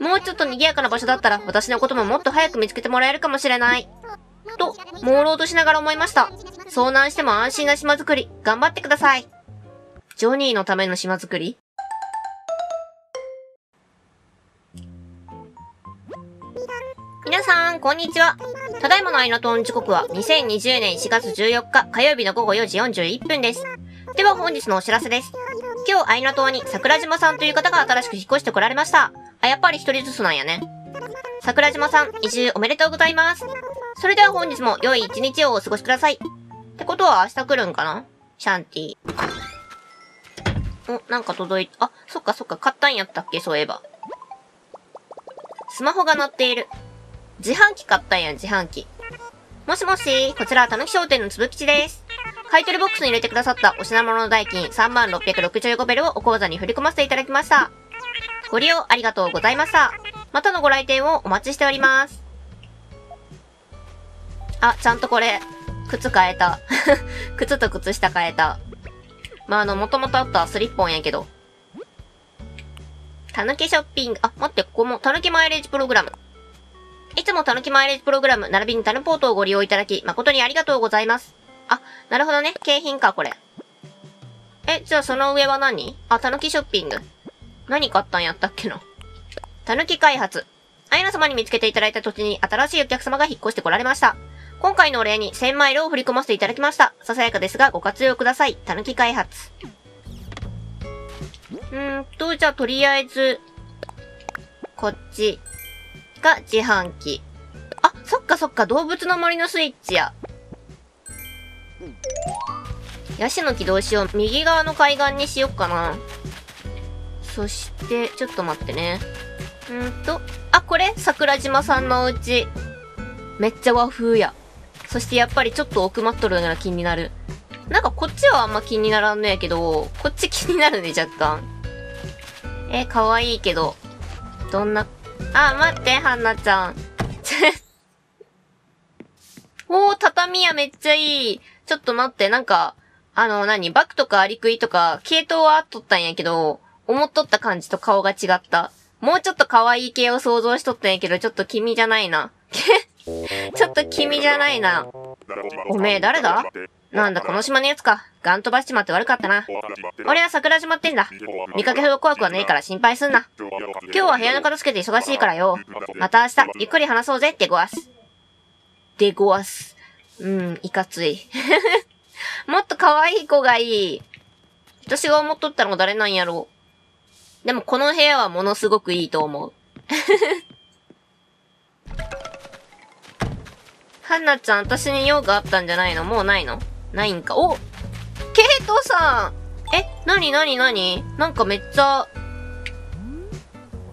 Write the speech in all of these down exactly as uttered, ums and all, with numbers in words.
もうちょっと賑やかな場所だったら、私のことももっと早く見つけてもらえるかもしれない。と、朦朧としながら思いました。遭難しても安心な島づくり、頑張ってください。ジョニーのための島づくり？皆さん、こんにちは。ただいまの愛のトーン時刻はにせんにじゅうねんしがつじゅうよっか火曜日のごごよじよんじゅういっぷんです。では本日のお知らせです。今日、愛の島に桜島さんという方が新しく引っ越してこられました。あ、やっぱり一人ずつなんやね。桜島さん、移住おめでとうございます。それでは本日も良い一日をお過ごしください。ってことは明日来るんかな？シャンティ。お、なんか届いた。あ、そっかそっか、買ったんやったっけ、そういえば。スマホが鳴っている。自販機買ったんや、自販機。もしもし、こちら、たぬき商店のつぶきちです。買い取りボックスに入れてくださったお品物の代金 さんまんろっぴゃくろくじゅうご ベルをお口座に振り込ませていただきました。ご利用ありがとうございました。またのご来店をお待ちしております。あ、ちゃんとこれ、靴変えた。靴と靴下変えた。まあ、あの、もともとあったスリッポンやけど。たぬきショッピング、あ、待って、ここもたぬきマイレージプログラム。いつもたぬきマイレージプログラム、並びにタヌポートをご利用いただき、誠にありがとうございます。あ、なるほどね。景品か、これ。え、じゃあその上は何？あ、たぬきショッピング。何買ったんやったっけな。たぬき開発。アイナ様に見つけていただいた土地に新しいお客様が引っ越してこられました。今回のお礼にせんマイルを振り込ませていただきました。ささやかですがご活用ください。たぬき開発。うーんと、じゃあとりあえず、こっち。が自販機。あ、そっかそっか、動物の森のスイッチや。ヤシの木どうしよう。右側の海岸にしよっかな。そして、ちょっと待ってね。んーと、あ、これ桜島さんのお家。めっちゃ和風や。そしてやっぱりちょっと奥まっとるのが気になる。なんかこっちはあんま気にならんのやけど、こっち気になるね、若干。え、かわいいけど。どんな、あ、待って、はんなちゃん。おー、畳やめっちゃいい。ちょっと待って、なんか、あの、何、バクとかアリクイとか、系統はあっとったんやけど、思っとった感じと顔が違った。もうちょっと可愛い系を想像しとったんやけど、ちょっと君じゃないな。ちょっと君じゃないな。おめえ誰だ？なんだ、この島のやつか。ガン飛ばしちまって悪かったな。俺は桜島ってんだ。見かけほど怖くはねえから心配すんな。今日は部屋の片付けて忙しいからよ。また明日、ゆっくり話そうぜ、デゴアス。デゴアス。うん、いかつい。もっと可愛い子がいい。私が思っとったの誰なんやろう。でもこの部屋はものすごくいいと思う。はんなちゃん、私に用があったんじゃないの？もうないの？ないんか。お！ケイトさん！え、なになになに？なんかめっちゃ、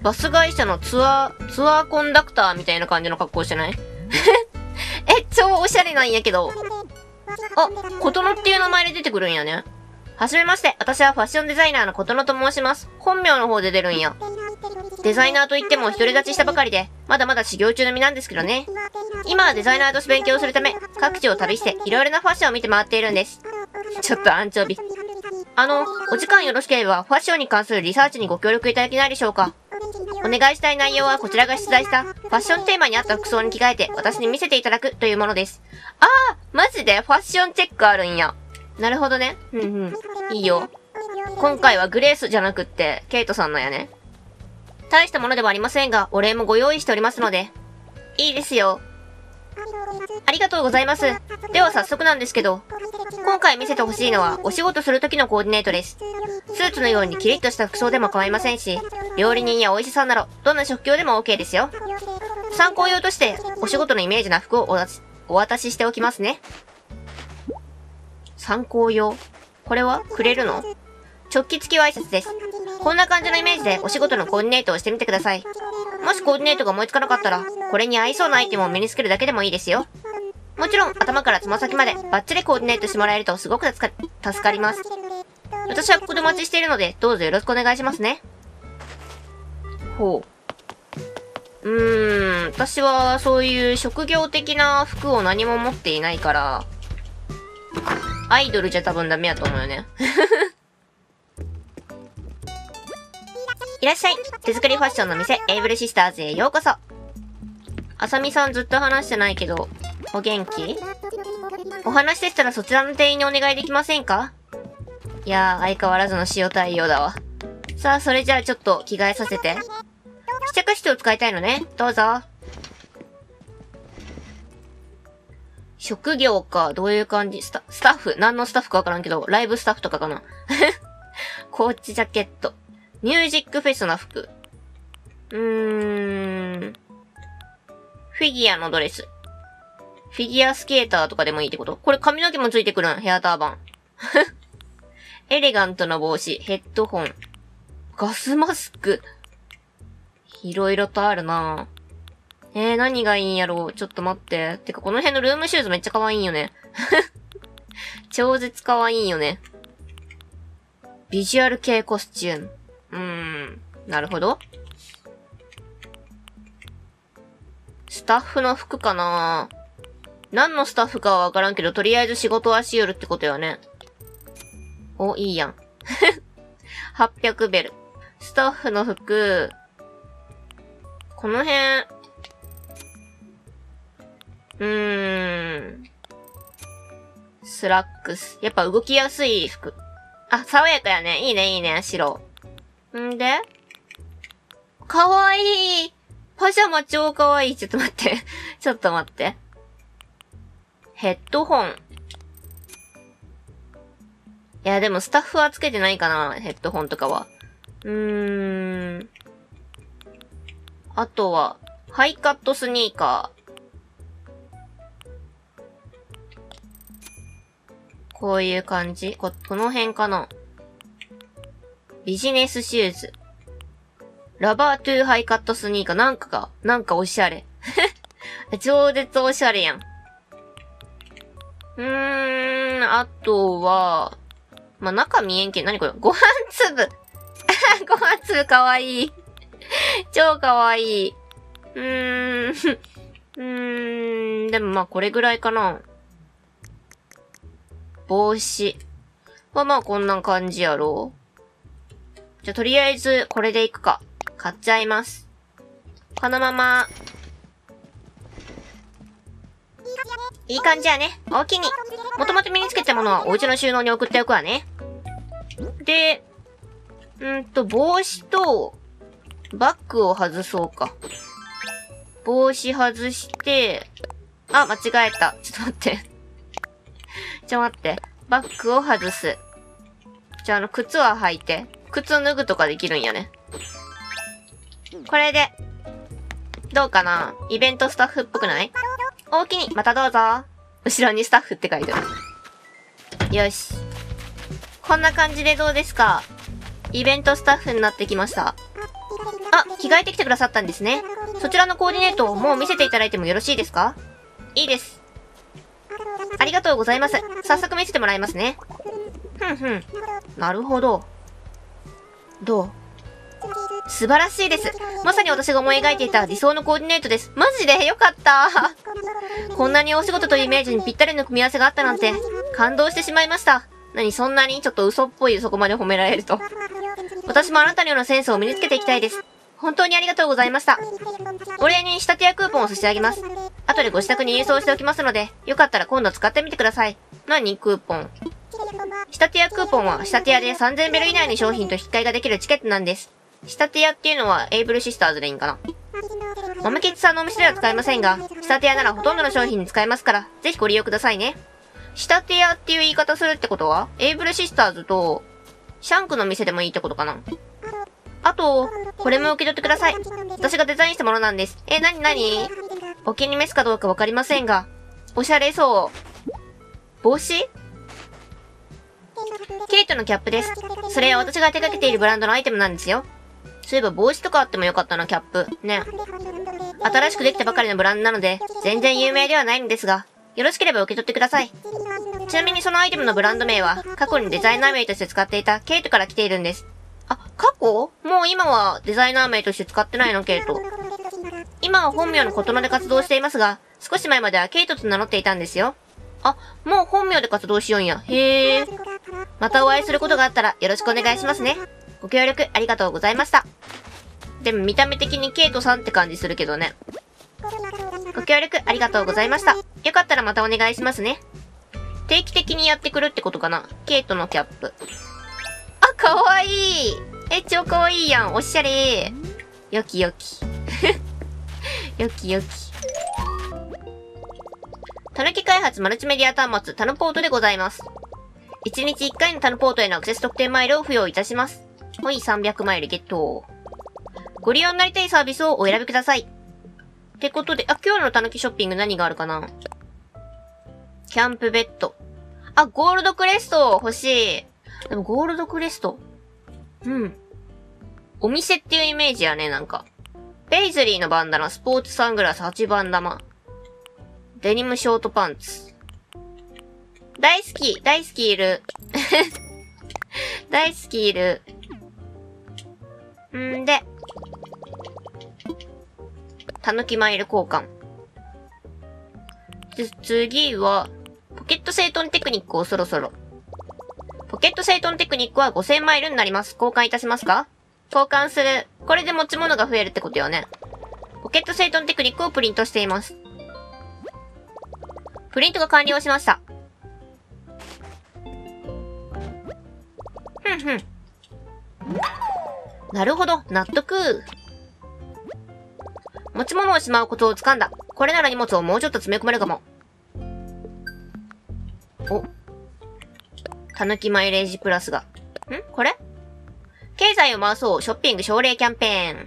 バス会社のツアー、ツアーコンダクターみたいな感じの格好してない？え、超おしゃれなんやけど。あ、ことのっていう名前で出てくるんやね。はじめまして、私はファッションデザイナーのことのと申します。本名の方で出るんや。デザイナーといっても独り立ちしたばかりで、まだまだ修行中の身なんですけどね。今はデザイナーとして勉強するため、各地を旅して、いろいろなファッションを見て回っているんです。ちょっとアンチョビ。あの、お時間よろしければ、ファッションに関するリサーチにご協力いただけないでしょうか。お願いしたい内容はこちらが出題した、ファッションテーマに合った服装に着替えて、私に見せていただくというものです。あー、マジでファッションチェックあるんや。なるほどね。うんうん。いいよ。今回はグレースじゃなくって、ケイトさんのやね。大したものではありませんが、お礼もご用意しておりますので。いいですよ。ありがとうございます。では早速なんですけど、今回見せてほしいのはお仕事する時のコーディネートです。スーツのようにキリッとした服装でも構いませんし、料理人やお医者さんなど、どんな職業でも オーケー ですよ。参考用として、お仕事のイメージな服をお渡し、お渡ししておきますね。参考用？これはくれるの？直帰付きは挨拶です。こんな感じのイメージでお仕事のコーディネートをしてみてください。もしコーディネートが思いつかなかったら、これに合いそうなアイテムを身につけるだけでもいいですよ。もちろん、頭からつま先までバッチリコーディネートしてもらえるとすごく助か、助かります。私はここでお待ちしているので、どうぞよろしくお願いしますね。ほう。うーん、私はそういう職業的な服を何も持っていないから、アイドルじゃ多分ダメやと思うよね。いらっしゃい。手作りファッションの店、エイブルシスターズへようこそ。あさみさんずっと話してないけど、お元気？お話でしたらそちらの店員にお願いできませんか？いやー、相変わらずの塩対応だわ。さあ、それじゃあちょっと着替えさせて。試着室を使いたいのね。どうぞ。職業か、どういう感じ？スタ、スタッフ？何のスタッフかわからんけど、ライブスタッフとかかな。コーチジャケット。ミュージックフェスの服。うーん。フィギュアのドレス。フィギュアスケーターとかでもいいってこと？これ髪の毛もついてくるん？ヘアターバン。エレガントの帽子、ヘッドホン。ガスマスク。いろいろとあるなぁ。えー、何がいいんやろう？ちょっと待って。てか、この辺のルームシューズめっちゃ可愛いんよね。超絶可愛いよね。ビジュアル系コスチューム。うーん。なるほど。スタッフの服かなぁ。何のスタッフかはわからんけど、とりあえず仕事はしよるってことよね。お、いいやん。はっぴゃくベル。スタッフの服。この辺。うーん。スラックス。やっぱ動きやすい服。あ、爽やかやね。いいね、いいね、白。んで？かわいい。パジャマ超かわいい。ちょっと待って。ちょっと待って。ヘッドホン。いや、でもスタッフはつけてないかな、ヘッドホンとかは。うーん。あとは、ハイカットスニーカー。こういう感じ？こ、この辺かな？ビジネスシューズ。ラバートゥーハイカットスニーカー。なんかが、なんかおしゃれ。超絶おしゃれやん。うーん、あとは、まあ、中見えんけん、なにこれ？ご飯粒。ご飯粒かわいい。超かわいい。うーん。うーん、でもまあこれぐらいかな。帽子。まあまあこんな感じやろう。じゃあとりあえずこれでいくか。買っちゃいます。このまま。いい感じやね。おおきに。もともと身につけたものはお家の収納に送っておくわね。で、うんと、帽子と、バッグを外そうか。帽子外して、あ、間違えた。ちょっと待って。ちょっと待って。バッグを外す。じゃあ、あの、靴は履いて。靴脱ぐとかできるんやね。これで、どうかな？イベントスタッフっぽくない？おおきに、またどうぞ。後ろにスタッフって書いてある。よし。こんな感じでどうですか？イベントスタッフになってきました。あ、着替えてきてくださったんですね。そちらのコーディネートをもう見せていただいてもよろしいですか？いいです。ありがとうございます。早速見せてもらいますね。ふんふん。なるほど。どう？素晴らしいです。まさに私が思い描いていた理想のコーディネートです。マジでよかった。こんなにお仕事というイメージにぴったりの組み合わせがあったなんて、感動してしまいました。何、そんなにちょっと嘘っぽい、そこまで褒められると。私もあなたのようなセンスを身につけていきたいです。本当にありがとうございました。お礼に仕立て屋クーポンを差し上げます。後でご自宅に郵送しておきますので、よかったら今度使ってみてください。何クーポン？仕立て屋クーポンは仕立て屋でさんぜんベル以内に商品と引き換えができるチケットなんです。仕立て屋っていうのはエイブルシスターズでいいんかな。マムケツさんのお店では使えませんが、仕立て屋ならほとんどの商品に使えますから、ぜひご利用くださいね。仕立て屋っていう言い方するってことは、エイブルシスターズと、シャンクの店でもいいってことかな。あと、これも受け取ってください。私がデザインしたものなんです。え、なになに？お気に召すかどうかわかりませんが、おしゃれそう。帽子？ケイトのキャップです。それは私が手掛けているブランドのアイテムなんですよ。そういえば帽子とかあってもよかったな、キャップ。ね。新しくできたばかりのブランドなので、全然有名ではないんですが、よろしければ受け取ってください。ちなみにそのアイテムのブランド名は、過去にデザイナー名として使っていたケイトから来ているんです。あ、過去？もう今はデザイナー名として使ってないの、ケイト。今は本名の言葉で活動していますが、少し前まではケイトと名乗っていたんですよ。あ、もう本名で活動しようんや。へえ。またお会いすることがあったらよろしくお願いしますね。ご協力ありがとうございました。でも見た目的にケイトさんって感じするけどね。ご協力ありがとうございました。よかったらまたお願いしますね。定期的にやってくるってことかな。ケイトのキャップ。あ、かわいい。え、超かわいいやん。おしゃれー。よきよき。よきよき。たぬき開発マルチメディア端末タヌポートでございます。いちにちいっかいのタヌポートへのアクセス特典マイルを付与いたします。ほい、さんびゃくマイルゲット。ご利用になりたいサービスをお選びください。ってことで、あ、今日のたぬきショッピング何があるかな？キャンプベッド。あ、ゴールドクレスト欲しい。でもゴールドクレスト。うん。お店っていうイメージやね、なんか。ペイズリーのバンダナ、スポーツサングラスはちばんだま。デニムショートパンツ。大好き、大好きいる。大好きいる。んで。たぬきマイル交換。で、次は、ポケット整頓テクニックをそろそろ。ポケット整頓テクニックはごせんマイルになります。交換いたしますか？交換する。これで持ち物が増えるってことよね。ポケット整頓テクニックをプリントしています。プリントが完了しました。ふんふん。なるほど、納得。持ち物をしまうことを掴んだ。これなら荷物をもうちょっと詰め込めるかも。お。たぬきマイレージプラスが。ん？これ？経済を回そう。ショッピング奨励キャンペーン。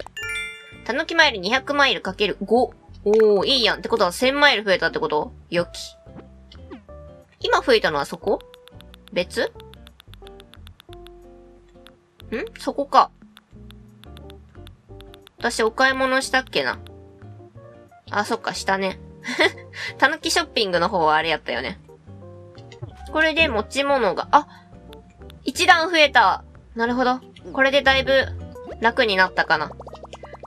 たぬきマイルにひゃくマイル ×ご。おー、いいやん。ってことはせんマイル増えたってこと？よき。今増えたのはそこ？別？ん？そこか。私お買い物したっけな。あ、そっか、したね。たぬきショッピングの方はあれやったよね。これで持ち物が、あ、一段増えた。なるほど。これでだいぶ楽になったかな。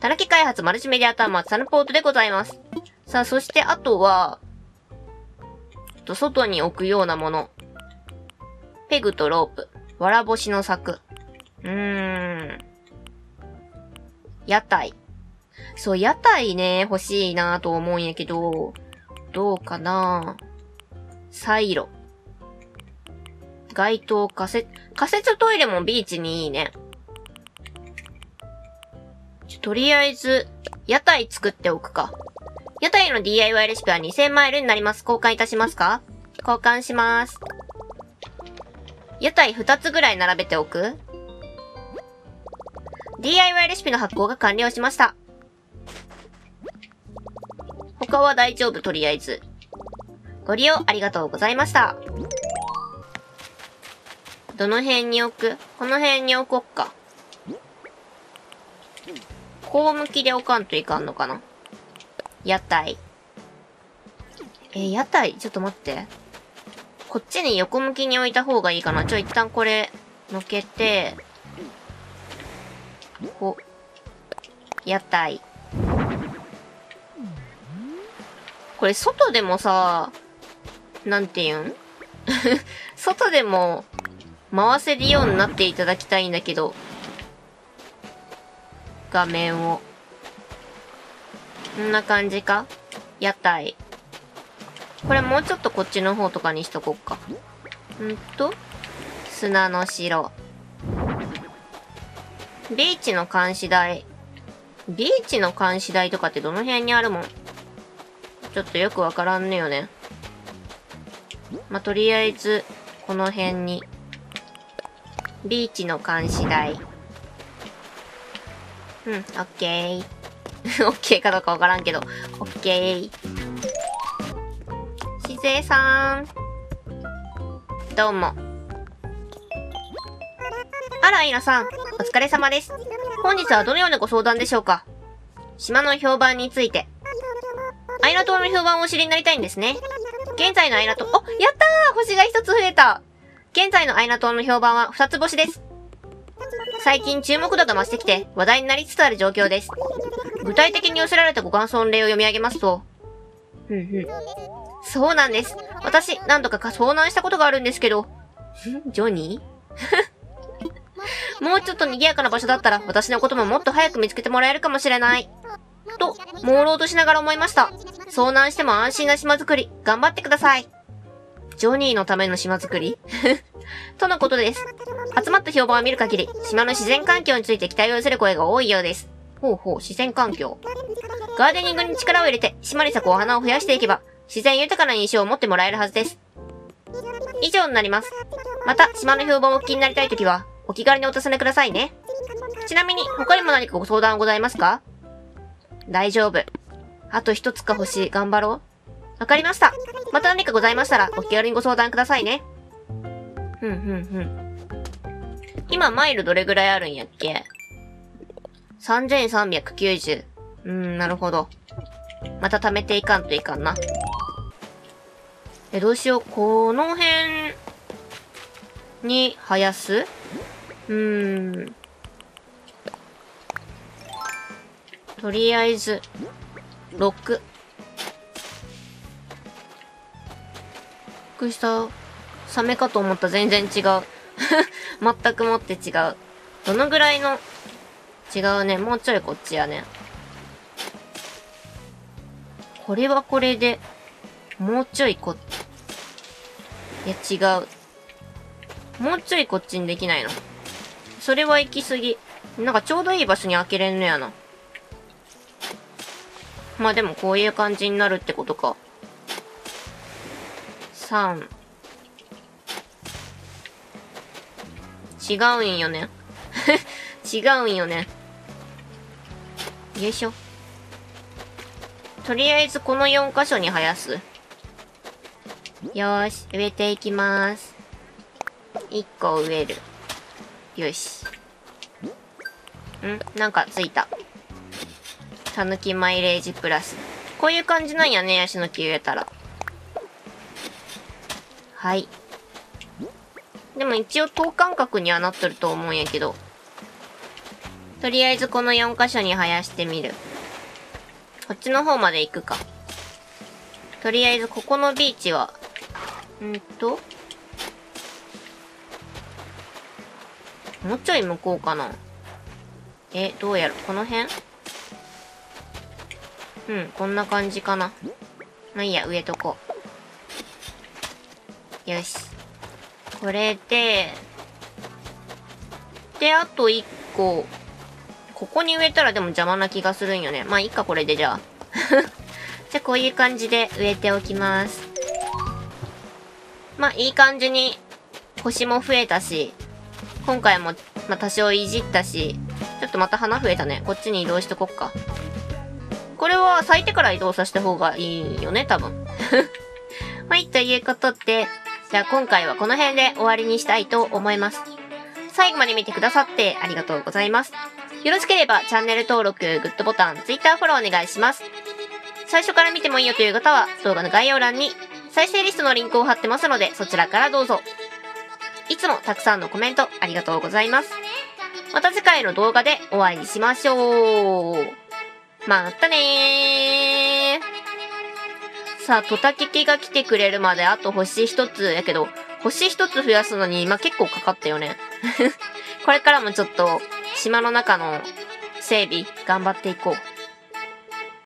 たぬき開発マルチメディア端末タヌポートでございます。さあ、そしてあとは、ちょっと外に置くようなもの。ペグとロープ。わらぼしの柵。うーん。屋台。そう、屋台ね、欲しいなぁと思うんやけど、どうかなぁ。サイロ。街灯仮設、仮設トイレもビーチにいいね。とりあえず、屋台作っておくか。屋台の ディーアイワイ レシピはにせんマイルになります。交換いたしますか？交換します。屋台ふたつぐらい並べておく？ ディーアイワイ レシピの発行が完了しました。他は大丈夫、とりあえず。ご利用ありがとうございました。どの辺に置く？この辺に置こっか。こう向きで置かんといかんのかな？屋台。え、屋台？ちょっと待って。こっちに横向きに置いた方がいいかな。ちょ、一旦これ、のけて、こう。屋台。これ外でもさ、なんて言うん外でも回せるようになっていただきたいんだけど。画面を。こんな感じか？屋台。これもうちょっとこっちの方とかにしとこっか。んっと、砂の城。ビーチの監視台。ビーチの監視台とかってどの辺にあるもん？ちょっとよくわからんねよね。まあ、とりあえず、この辺に。ビーチの監視台。うん、オッケー。オッケーかどうかわからんけど。オッケー。しぜえさん。どうも。あら、いなさん。お疲れ様です。本日はどのようなご相談でしょうか？島の評判について。アイラ島の評判をお知りになりたいんですね。現在のアイラ島、お、やったー！星がひとつ増えた！現在のアイラ島の評判はふたつぼしです。最近注目度が増してきて話題になりつつある状況です。具体的に寄せられたご感想の例を読み上げますと、ふんふん。そうなんです。私、何度か遭難したことがあるんですけど、ジョニーもうちょっと賑やかな場所だったら、私のことももっと早く見つけてもらえるかもしれない。と、朦朧としながら思いました。遭難しても安心な島作り、頑張ってください。ジョニーのための島作りとのことです。集まった評判を見る限り、島の自然環境について期待を寄せる声が多いようです。ほうほう、自然環境。ガーデニングに力を入れて、島に咲くお花を増やしていけば、自然豊かな印象を持ってもらえるはずです。以上になります。また、島の評判をお聞きになりたいときは、お気軽にお尋ねくださいね。ちなみに、他にも何かご相談ございますか？大丈夫。あと一つか星、頑張ろう。わかりました。また何かございましたら、お気軽にご相談くださいね。ふんふんふん。今、マイルどれぐらいあるんやっけ？ さんぜんさんびゃくきゅうじゅう。うーん、なるほど。また貯めていかんといかんな。え、どうしよう。この辺に生やす？うーん。とりあえず、ろく。びっくりした。サメかと思った。全然違う。全くもって違う。どのぐらいの、違うね。もうちょいこっちやね。これはこれで、もうちょいこっち。いや、違う。もうちょいこっちにできないの。それは行き過ぎ。なんかちょうどいい場所に開けれんのやな。まあでもこういう感じになるってことか。さん。違うんよね。違うんよね。よいしょ。とりあえずこのよん箇所に生やす。よーし、植えていきまーす。いっこ植える。よし。ん？なんかついた。たぬきマイレージプラス。こういう感じなんやね、ヤシの木植えたら。はい。でも一応等間隔にはなっとると思うんやけど。とりあえずこのよん箇所に生やしてみる。こっちの方まで行くか。とりあえずここのビーチは、んーと、もうちょい向こうかな。え、どうやる？この辺？うん、こんな感じかな。まあいいや、植えとこう。よし。これで、で、あと一個、ここに植えたらでも邪魔な気がするんよね。まあいいか、これでじゃあ。じゃあこういう感じで植えておきます。まあいい感じに、星も増えたし、今回も、まあ、多少いじったし、ちょっとまた花増えたね。こっちに移動しとこっか。これは咲いてから移動させた方がいいよね、多分。はい、ということで、じゃあ今回はこの辺で終わりにしたいと思います。最後まで見てくださってありがとうございます。よろしければチャンネル登録、グッドボタン、ツイッターフォローお願いします。最初から見てもいいよという方は動画の概要欄に再生リストのリンクを貼ってますのでそちらからどうぞ。いつもたくさんのコメントありがとうございます。また次回の動画でお会いしましょう。またねー。さあ、トタケケが来てくれるまであと星一つやけど、星一つ増やすのに今結構かかったよね。これからもちょっと島の中の整備頑張っていこう。